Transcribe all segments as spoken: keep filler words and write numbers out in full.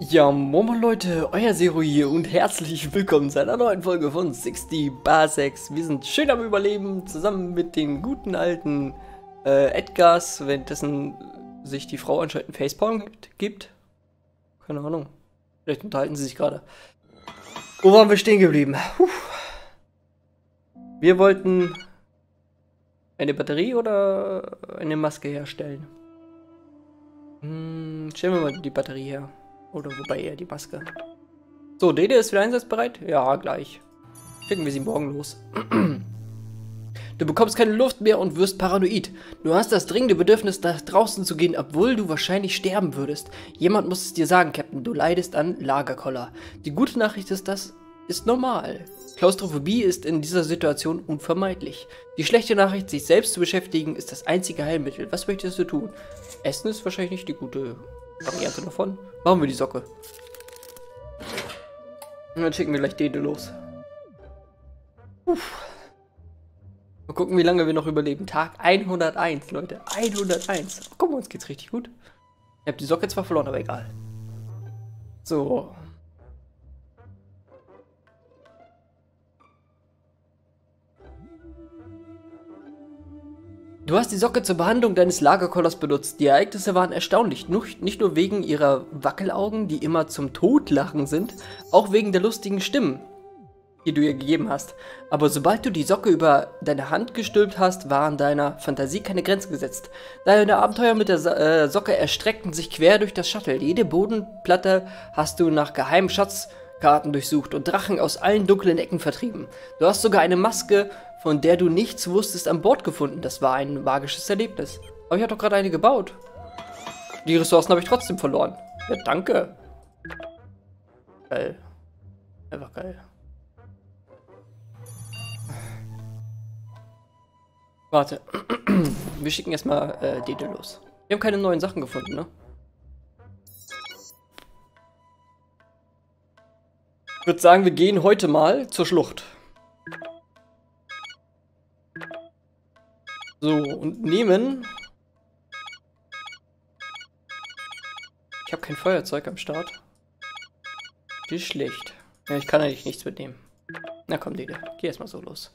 Ja, moin Leute, euer Sero hier und herzlich willkommen zu einer neuen Folge von sechzig Parsecs. Wir sind schön am Überleben, zusammen mit den guten alten äh, Edgars, währenddessen sich die Frau anscheinend einen Facepalm gibt. Keine Ahnung, vielleicht unterhalten sie sich gerade. Wo waren wir stehen geblieben? Puh. Wir wollten eine Batterie oder eine Maske herstellen. Hm, stellen wir mal die Batterie her. Oder wobei eher die Maske. So, Dede ist wieder einsatzbereit? Ja, gleich. Schicken wir sie morgen los. Du bekommst keine Luft mehr und wirst paranoid. Du hast das dringende Bedürfnis, nach draußen zu gehen, obwohl du wahrscheinlich sterben würdest. Jemand muss es dir sagen, Captain. Du leidest an Lagerkoller. Die gute Nachricht ist, das ist normal. Klaustrophobie ist in dieser Situation unvermeidlich. Die schlechte Nachricht, sich selbst zu beschäftigen, ist das einzige Heilmittel. Was möchtest du tun? Essen ist wahrscheinlich nicht die gute Variante davon. Machen wir die Socke. Und dann schicken wir gleich Dede los. Uff. Mal gucken, wie lange wir noch überleben. Tag hunderteins, Leute. hunderteins. Guck mal, uns geht's richtig gut. Ich habe die Socke zwar verloren, aber egal. So. Du hast die Socke zur Behandlung deines Lagerkollers benutzt. Die Ereignisse waren erstaunlich. Nicht nur wegen ihrer Wackelaugen, die immer zum Totlachen sind, auch wegen der lustigen Stimmen, die du ihr gegeben hast. Aber sobald du die Socke über deine Hand gestülpt hast, waren deiner Fantasie keine Grenzen gesetzt. Deine Abenteuer mit der so äh, Socke erstreckten sich quer durch das Shuttle. Jede Bodenplatte hast du nach geheimen Schatzkarten durchsucht und Drachen aus allen dunklen Ecken vertrieben. Du hast sogar eine Maske, von der du nichts wusstest, an Bord gefunden. Das war ein magisches Erlebnis. Aber ich habe doch gerade eine gebaut. Die Ressourcen habe ich trotzdem verloren. Ja, danke. Geil. Einfach geil. Warte. Wir schicken erstmal äh, Dede los. Wir haben keine neuen Sachen gefunden, ne? Ich würde sagen, wir gehen heute mal zur Schlucht. So, und nehmen... Ich habe kein Feuerzeug am Start. Die ist schlecht. Ja, ich kann eigentlich nichts mitnehmen. Na komm, Dede, geh erstmal so los.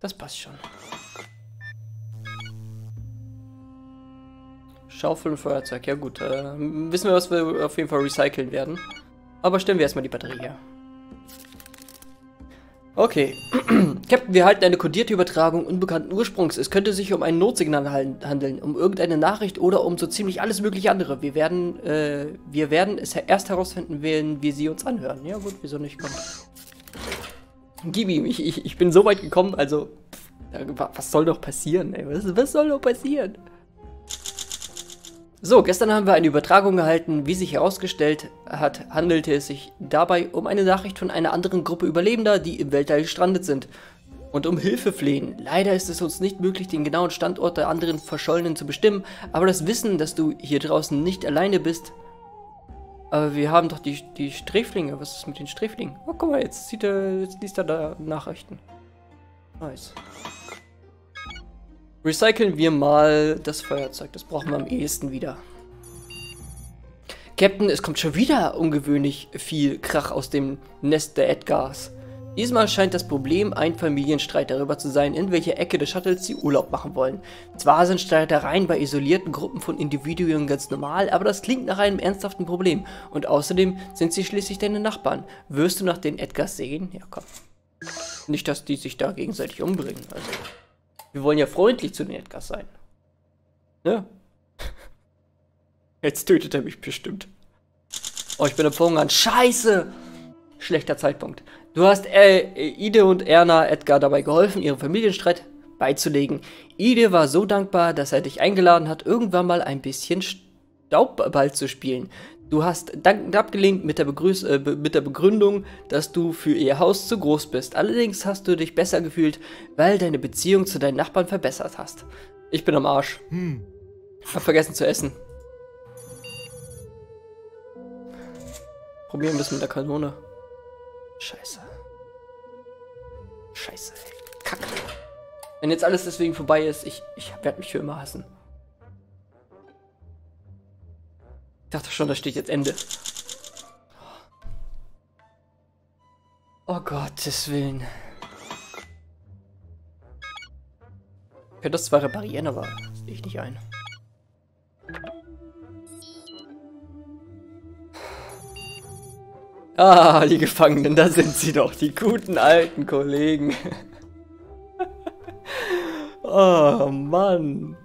Das passt schon. Schaufel und Feuerzeug, ja gut. Äh, wissen wir, was wir auf jeden Fall recyceln werden. Aber stellen wir erstmal die Batterie her. Okay. Captain, wir halten eine kodierte Übertragung unbekannten Ursprungs. Es könnte sich um ein Notsignal handeln, um irgendeine Nachricht oder um so ziemlich alles mögliche andere. Wir werden, äh, wir werden es erst herausfinden, wenn wir sie uns anhören. Ja gut, wieso nicht? Komm. Gib ihm, ich, ich, ich bin so weit gekommen, also... Pff, was soll doch passieren, ey? Was, was soll doch passieren? So, gestern haben wir eine Übertragung gehalten. Wie sich herausgestellt hat, handelte es sich dabei um eine Nachricht von einer anderen Gruppe Überlebender, die im Weltall gestrandet sind und um Hilfe flehen. Leider ist es uns nicht möglich, den genauen Standort der anderen Verschollenen zu bestimmen, aber das Wissen, dass du hier draußen nicht alleine bist... Aber wir haben doch die, die Sträflinge. Was ist mit den Sträflingen? Oh, guck mal, jetzt, sieht er, jetzt liest er da Nachrichten. Nice. Recyceln wir mal das Feuerzeug. Das brauchen wir am ehesten wieder. Captain, es kommt schon wieder ungewöhnlich viel Krach aus dem Nest der Edgars. Diesmal scheint das Problem ein Familienstreit darüber zu sein, in welcher Ecke des Shuttles sie Urlaub machen wollen. Zwar sind Streitereien bei isolierten Gruppen von Individuen ganz normal, aber das klingt nach einem ernsthaften Problem. Und außerdem sind sie schließlich deine Nachbarn. Wirst du nach den Edgars sehen? Ja, komm. Nicht, dass die sich da gegenseitig umbringen, also... Wir wollen ja freundlich zu den Edgars sein. Ne? Jetzt tötet er mich bestimmt. Oh, ich bin am Verhungern. Scheiße! Schlechter Zeitpunkt. Du hast äh, Ide und Erna Edgar dabei geholfen, ihren Familienstreit beizulegen. Ide war so dankbar, dass er dich eingeladen hat, irgendwann mal ein bisschen Staubball zu spielen. Du hast dankend abgelehnt mit der, Begrüß äh, mit der Begründung, dass du für ihr Haus zu groß bist. Allerdings hast du dich besser gefühlt, weil deine Beziehung zu deinen Nachbarn verbessert hast. Ich bin am Arsch. Hm. Hab vergessen zu essen. Probieren wir es mit der Kanone. Scheiße. Scheiße. Kacke. Wenn jetzt alles deswegen vorbei ist, ich, ich werde mich für immer hassen. Ich dachte schon, da steht jetzt Ende. Oh Gottes Willen. Ich könnte das zwar reparieren, aber sehe ich nicht ein. Ah, die Gefangenen, da sind sie doch, die guten alten Kollegen. Oh Mann.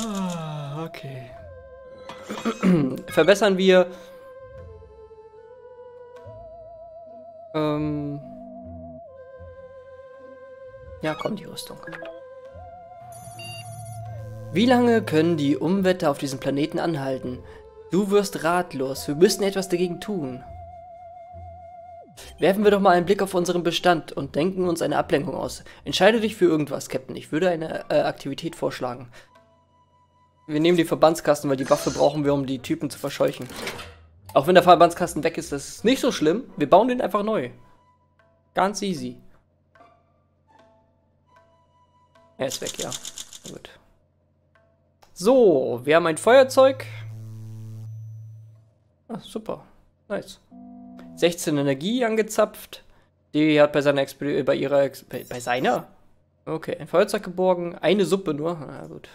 Ah, okay. Verbessern wir. Ähm. Ja, komm, die Rüstung. Wie lange können die Unwetter auf diesem Planeten anhalten? Du wirst ratlos. Wir müssen etwas dagegen tun. Werfen wir doch mal einen Blick auf unseren Bestand und denken uns eine Ablenkung aus. Entscheide dich für irgendwas, Captain. Ich würde eine äh, Aktivität vorschlagen. Wir nehmen den Verbandskasten, weil die Waffe brauchen wir, um die Typen zu verscheuchen. Auch wenn der Verbandskasten weg ist, das ist nicht so schlimm. Wir bauen den einfach neu. Ganz easy. Er ist weg, ja. Gut. So, wir haben ein Feuerzeug. Ah, super. Nice. sechzehn Energie angezapft. Die hat bei seiner Expedition, bei ihrer Ex bei, bei seiner? Okay, ein Feuerzeug geborgen. Eine Suppe nur. Na gut.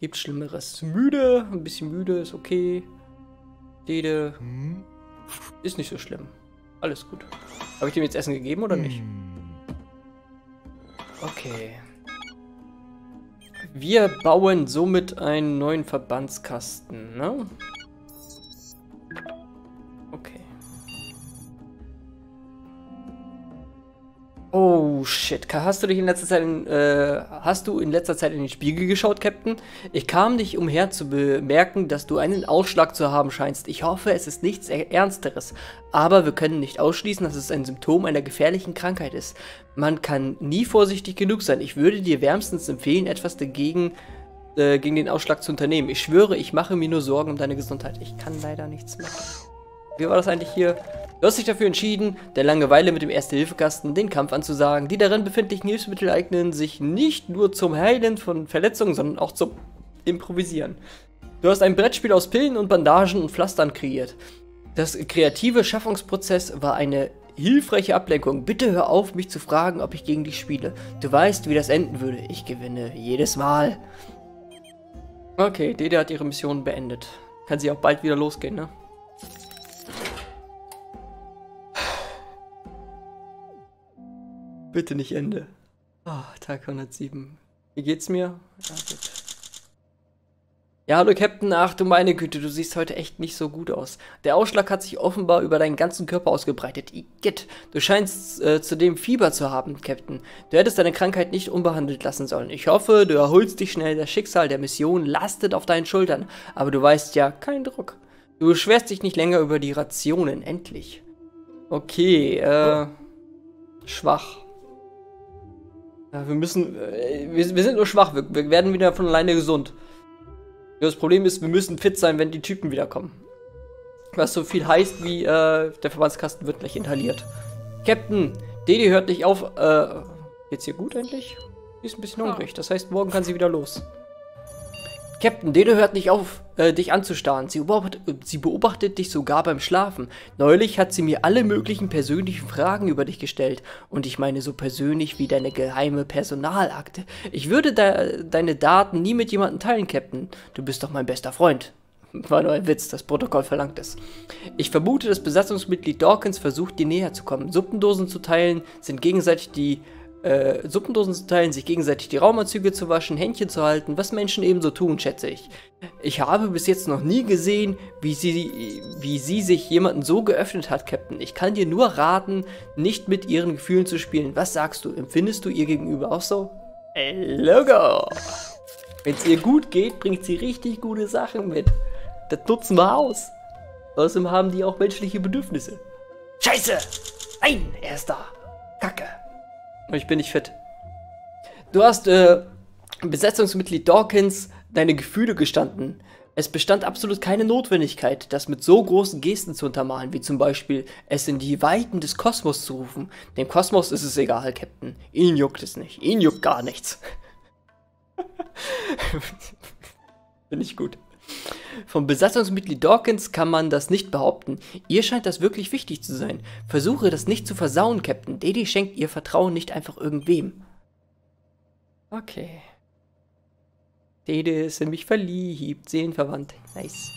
Gibt Schlimmeres. Müde. Ein bisschen müde ist okay. Dede. Hm? Ist nicht so schlimm. Alles gut. Habe ich dem jetzt Essen gegeben oder nicht? Okay. Wir bauen somit einen neuen Verbandskasten, ne? Okay. Oh shit, hast du dich in letzter Zeit in, äh, hast du in letzter Zeit in den Spiegel geschaut, Captain? Ich kam nicht umher zu bemerken, dass du einen Ausschlag zu haben scheinst. Ich hoffe, es ist nichts Ernsteres, aber wir können nicht ausschließen, dass es ein Symptom einer gefährlichen Krankheit ist. Man kann nie vorsichtig genug sein. Ich würde dir wärmstens empfehlen, etwas dagegen äh, gegen den Ausschlag zu unternehmen. Ich schwöre, ich mache mir nur Sorgen um deine Gesundheit. Ich kann leider nichts machen. Wie war das eigentlich hier? Du hast dich dafür entschieden, der Langeweile mit dem Erste-Hilfe-Kasten den Kampf anzusagen. Die darin befindlichen Hilfsmittel eignen sich nicht nur zum Heilen von Verletzungen, sondern auch zum Improvisieren. Du hast ein Brettspiel aus Pillen und Bandagen und Pflastern kreiert. Das kreative Schaffungsprozess war eine hilfreiche Ablenkung. Bitte hör auf, mich zu fragen, ob ich gegen dich spiele. Du weißt, wie das enden würde. Ich gewinne jedes Mal. Okay, Dede hat ihre Mission beendet. Kann sie auch bald wieder losgehen, ne? Bitte nicht Ende. Oh, Tag hundertsieben. Wie geht's mir? Ja, gut. Ja, hallo Captain. Ach du meine Güte, du siehst heute echt nicht so gut aus. Der Ausschlag hat sich offenbar über deinen ganzen Körper ausgebreitet. Igitt, du scheinst äh, zudem Fieber zu haben, Captain. Du hättest deine Krankheit nicht unbehandelt lassen sollen. Ich hoffe, du erholst dich schnell. Das Schicksal der Mission lastet auf deinen Schultern. Aber du weißt ja, kein Druck. Du beschwerst dich nicht länger über die Rationen. Endlich. Okay, äh... schwach. Wir müssen, wir sind nur schwach, wir werden wieder von alleine gesund. Das Problem ist, wir müssen fit sein, wenn die Typen wiederkommen. Was so viel heißt wie, äh, der Verbandskasten wird gleich inhaliert. Captain, Dede hört nicht auf, äh, geht's hier gut endlich? Die ist ein bisschen hungrig, das heißt, morgen kann sie wieder los. Captain, Dede hört nicht auf, äh, dich anzustarren. Sie beobachtet, sie beobachtet dich sogar beim Schlafen. Neulich hat sie mir alle möglichen persönlichen Fragen über dich gestellt. Und ich meine so persönlich wie deine geheime Personalakte. Ich würde de- deine Daten nie mit jemandem teilen, Captain. Du bist doch mein bester Freund. War nur ein Witz, das Protokoll verlangt es. Ich vermute, das Besatzungsmitglied Dawkins versucht, dir näher zu kommen. Suppendosen zu teilen sind gegenseitig die... Äh, Suppendosen zu teilen, sich gegenseitig die Raumanzüge zu waschen, Händchen zu halten, was Menschen ebenso tun, schätze ich. Ich habe bis jetzt noch nie gesehen, wie sie, wie sie sich jemanden so geöffnet hat, Captain. Ich kann dir nur raten, nicht mit ihren Gefühlen zu spielen. Was sagst du? Empfindest du ihr gegenüber auch so? Logo! Wenn es ihr gut geht, bringt sie richtig gute Sachen mit. Das nutzen wir aus. Außerdem haben die auch menschliche Bedürfnisse. Scheiße! Nein, er ist da. Kacke. Ich bin nicht fit. Du hast, äh, Besetzungsmitglied Dawkins deine Gefühle gestanden. Es bestand absolut keine Notwendigkeit, das mit so großen Gesten zu untermalen, wie zum Beispiel, es in die Weiten des Kosmos zu rufen. Dem Kosmos ist es egal, Captain. Ihn juckt es nicht. Ihn juckt gar nichts. Bin ich gut. Vom Besatzungsmitglied Dawkins kann man das nicht behaupten. Ihr scheint das wirklich wichtig zu sein. Versuche das nicht zu versauen, Captain. Dede schenkt ihr Vertrauen nicht einfach irgendwem. Okay. Dede ist in mich verliebt, seelenverwandt. Nice.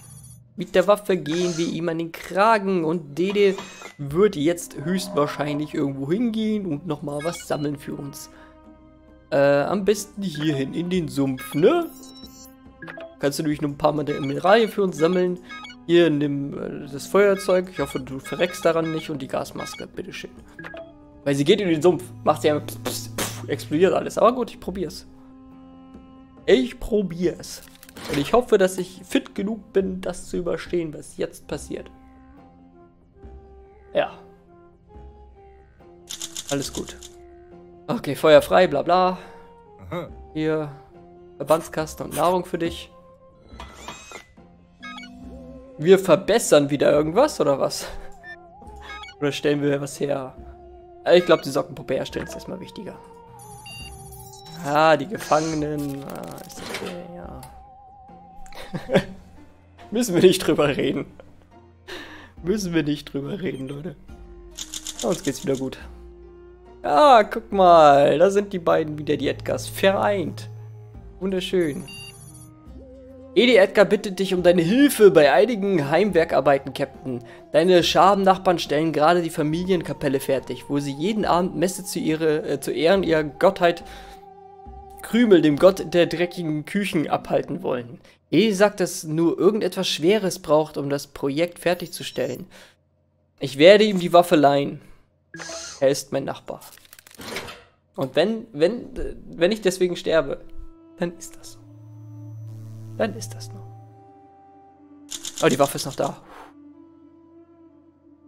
Mit der Waffe gehen wir ihm an den Kragen und Dede wird jetzt höchstwahrscheinlich irgendwo hingehen und nochmal was sammeln für uns. Äh, am besten hierhin, in den Sumpf, ne? Kannst du nämlich nur ein paar Mal der Mineralien für uns sammeln. Hier, nimm äh, das Feuerzeug. Ich hoffe, du verreckst daran nicht. Und die Gasmaske, bitteschön. Weil sie geht in den Sumpf. Macht sie einfach pss, pss, pss, explodiert alles. Aber gut, ich probier's. Ich probier's. Und ich hoffe, dass ich fit genug bin, das zu überstehen, was jetzt passiert. Ja. Alles gut. Okay, Feuer frei, bla bla. Aha. Hier, Verbandskasten und Nahrung für dich. Wir verbessern wieder irgendwas, oder was? Oder stellen wir was her? Ich glaube, die Sockenpuppe herstellen ist erstmal wichtiger. Ah, die Gefangenen. Ah, ist okay, ja. Müssen wir nicht drüber reden. Müssen wir nicht drüber reden, Leute. Uns geht's wieder gut. Ah, guck mal, da sind die beiden wieder, die Edgars, vereint. Wunderschön. Ide, Edgar bittet dich um deine Hilfe bei einigen Heimwerkarbeiten, Captain. Deine Schabennachbarn stellen gerade die Familienkapelle fertig, wo sie jeden Abend Messe zu, ihre, äh, zu Ehren ihrer Gottheit Krümel, dem Gott der dreckigen Küchen, abhalten wollen. Ide sagt, dass nur irgendetwas Schweres braucht, um das Projekt fertigzustellen. Ich werde ihm die Waffe leihen. Er ist mein Nachbar. Und wenn, wenn, wenn ich deswegen sterbe, dann ist das so. Dann ist das noch. Oh, die Waffe ist noch da.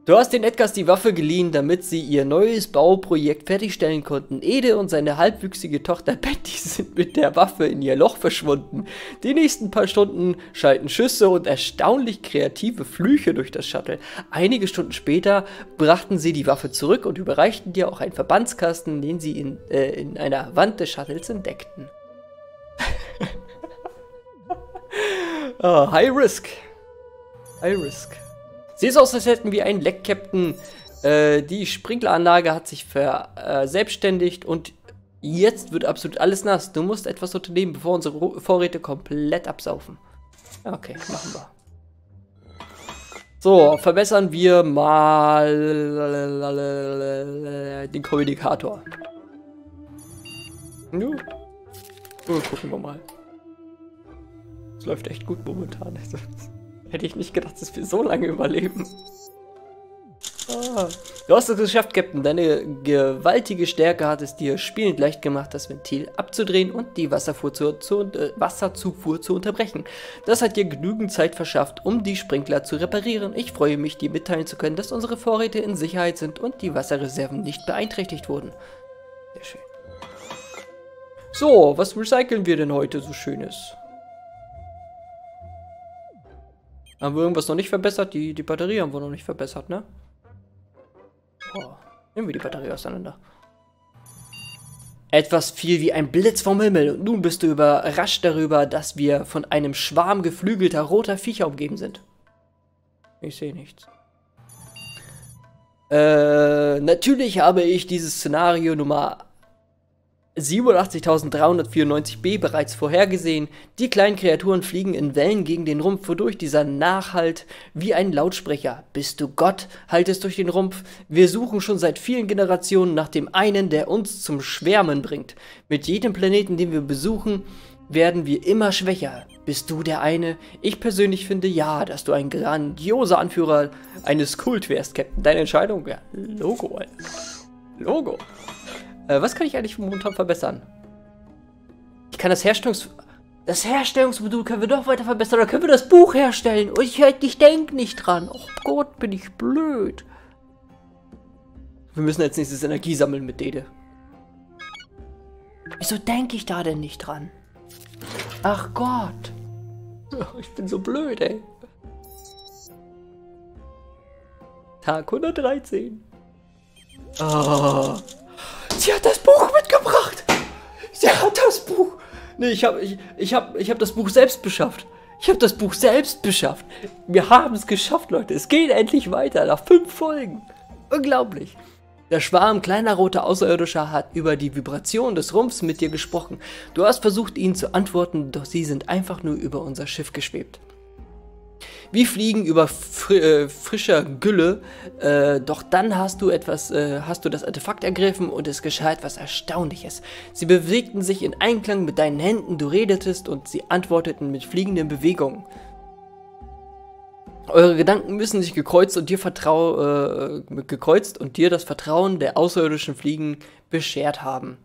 Du hast den Edgars die Waffe geliehen, damit sie ihr neues Bauprojekt fertigstellen konnten. Ide und seine halbwüchsige Tochter Betty sind mit der Waffe in ihr Loch verschwunden. Die nächsten paar Stunden schalten Schüsse und erstaunlich kreative Flüche durch das Shuttle. Einige Stunden später brachten sie die Waffe zurück und überreichten dir auch einen Verbandskasten, den sie in, äh, in einer Wand des Shuttles entdeckten. Oh, High Risk. High Risk. Sieht aus, als hätten wir einen Leck, Captain. Äh, die Sprinkleranlage hat sich verselbstständigt äh, und jetzt wird absolut alles nass. Du musst etwas unternehmen, bevor unsere Vorräte komplett absaufen. Okay, machen wir. So, verbessern wir mal den Kommunikator. Nun, ja. Gucken wir mal. Das läuft echt gut momentan. Hätte ich nicht gedacht, dass wir so lange überleben. Ah. Du hast es geschafft, Captain. Deine gewaltige Stärke hat es dir spielend leicht gemacht, das Ventil abzudrehen und die Wasserfuhr zu, zu, äh, Wasserzufuhr zu unterbrechen. Das hat dir genügend Zeit verschafft, um die Sprinkler zu reparieren. Ich freue mich, dir mitteilen zu können, dass unsere Vorräte in Sicherheit sind und die Wasserreserven nicht beeinträchtigt wurden. Sehr schön. So, was recyceln wir denn heute so Schönes? Haben wir irgendwas noch nicht verbessert? Die, die Batterie haben wir noch nicht verbessert, ne? Oh, nehmen wir die Batterie auseinander. Etwas fiel wie ein Blitz vom Himmel und nun bist du überrascht darüber, dass wir von einem Schwarm geflügelter roter Viecher umgeben sind. Ich sehe nichts. Äh, natürlich habe ich dieses Szenario Nummer siebenundachtzigtausenddreihundertvierundneunzig b bereits vorhergesehen. Die kleinen Kreaturen fliegen in Wellen gegen den Rumpf, wodurch dieser nachhallt wie ein Lautsprecher. Bist du Gott, halt es durch den Rumpf. Wir suchen schon seit vielen Generationen nach dem einen, der uns zum Schwärmen bringt. Mit jedem Planeten, den wir besuchen, werden wir immer schwächer. Bist du der eine? Ich persönlich finde ja, dass du ein grandioser Anführer eines Kult wärst, Captain. Deine Entscheidung? Ja, Logo, Alter. Logo. Was kann ich eigentlich momentan verbessern? Ich kann das Herstellungs... Das Herstellungsmodul können wir doch weiter verbessern. Oder können wir das Buch herstellen? Und ich, halt, ich denke nicht dran. Oh Gott, bin ich blöd. Wir müssen als nächstes Energie sammeln mit Dede. Wieso denke ich da denn nicht dran? Ach Gott. Ich bin so blöd, ey. Tag hundertdreizehn. Oh. Sie hat das Buch mitgebracht! Sie hat das Buch! Nee, ich hab, ich, ich hab, ich hab das Buch selbst beschafft. Ich habe das Buch selbst beschafft. Wir haben es geschafft, Leute. Es geht endlich weiter nach fünf Folgen. Unglaublich. Der Schwarm kleiner roter Außerirdischer hat über die Vibration des Rumpfs mit dir gesprochen. Du hast versucht, ihnen zu antworten, doch sie sind einfach nur über unser Schiff geschwebt. Wir fliegen über fr äh, frischer Gülle, äh, doch dann hast du etwas, äh, hast du das Artefakt ergriffen und es geschah etwas Erstaunliches. Sie bewegten sich in Einklang mit deinen Händen, du redetest und sie antworteten mit fliegenden Bewegungen. Eure Gedanken müssen sich gekreuzt und dir Vertrau äh, gekreuzt und dir das Vertrauen der außerirdischen Fliegen beschert haben.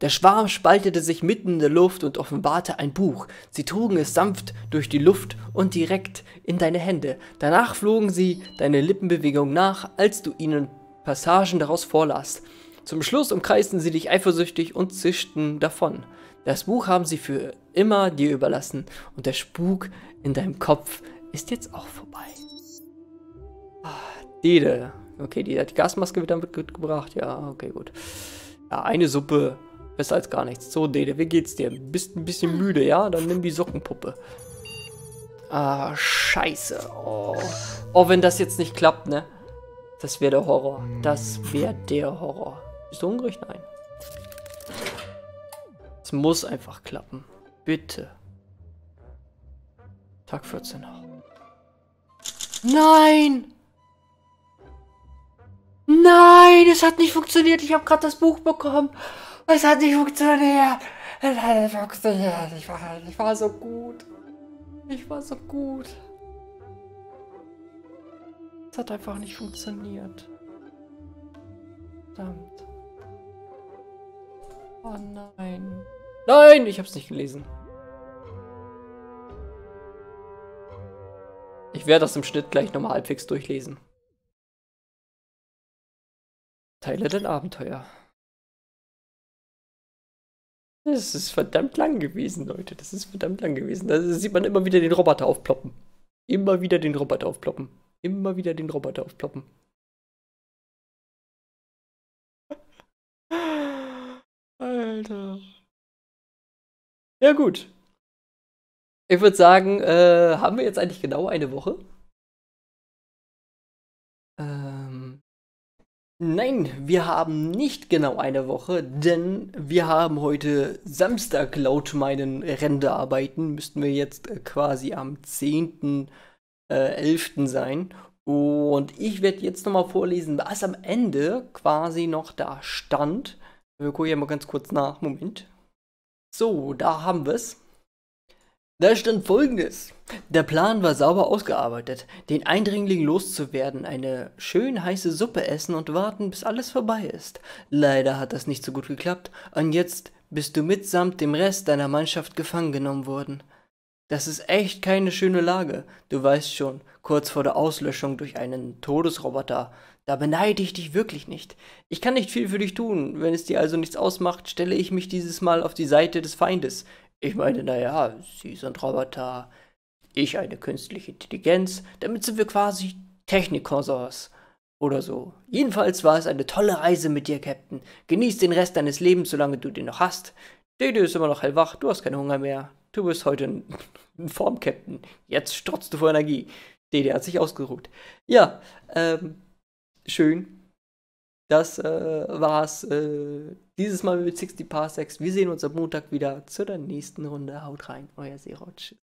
Der Schwarm spaltete sich mitten in der Luft und offenbarte ein Buch. Sie trugen es sanft durch die Luft und direkt in deine Hände. Danach flogen sie deine Lippenbewegung nach, als du ihnen Passagen daraus vorlasst. Zum Schluss umkreisten sie dich eifersüchtig und zischten davon. Das Buch haben sie für immer dir überlassen und der Spuk in deinem Kopf ist jetzt auch vorbei. Ah, Dede. Okay, die hat die Gasmaske wieder mitgebracht. Ja, okay, gut. Ja, eine Suppe. Besser als gar nichts. So, Dede, wie geht's dir? Bist ein bisschen müde, ja? Dann nimm die Sockenpuppe. Ah, scheiße. Oh, oh wenn das jetzt nicht klappt, ne? Das wäre der Horror. Das wäre der Horror. Bist du hungrig? Nein. Es muss einfach klappen. Bitte. Tag vierzehn noch. Nein! Nein, es hat nicht funktioniert. Ich habe gerade das Buch bekommen. Es hat nicht funktioniert. Es hat nicht funktioniert. Ich war, ich war so gut. Ich war so gut. Es hat einfach nicht funktioniert. Verdammt. Oh nein. Nein, ich habe es nicht gelesen. Ich werde das im Schnitt gleich nochmal halbwegs durchlesen. Teile dein Abenteuer. Das ist verdammt lang gewesen, Leute. Das ist verdammt lang gewesen. Da sieht man immer wieder den Roboter aufploppen. Immer wieder den Roboter aufploppen. Immer wieder den Roboter aufploppen. Alter. Ja gut. Ich würde sagen, äh, haben wir jetzt eigentlich genau eine Woche? Ähm, nein, wir haben nicht genau eine Woche, denn wir haben heute Samstag laut meinen Renderarbeiten, müssten wir jetzt äh, quasi am zehnten elften Äh, sein. Und ich werde jetzt nochmal vorlesen, was am Ende quasi noch da stand. Wir gucken ja mal ganz kurz nach. Moment. So, da haben wir es. Da stand Folgendes. Der Plan war sauber ausgearbeitet. Den Eindringling loszuwerden, eine schön heiße Suppe essen und warten, bis alles vorbei ist. Leider hat das nicht so gut geklappt. Und jetzt bist du mitsamt dem Rest deiner Mannschaft gefangen genommen worden. Das ist echt keine schöne Lage. Du weißt schon, kurz vor der Auslöschung durch einen Todesroboter. Da beneide ich dich wirklich nicht. Ich kann nicht viel für dich tun. Wenn es dir also nichts ausmacht, stelle ich mich dieses Mal auf die Seite des Feindes. Ich meine, naja, sie sind Roboter, ich eine künstliche Intelligenz, damit sind wir quasi Technikkonsors oder so. Jedenfalls war es eine tolle Reise mit dir, Captain. Genieß den Rest deines Lebens, solange du den noch hast. Dede ist immer noch hellwach, du hast keinen Hunger mehr. Du bist heute in Form, Captain. Jetzt strotzt du vor Energie. Dede hat sich ausgeruht. Ja, ähm, schön. Das äh, war's äh, dieses Mal mit sechzig Parsecs. Wir sehen uns am Montag wieder zu der nächsten Runde. Haut rein, euer Sero one U P.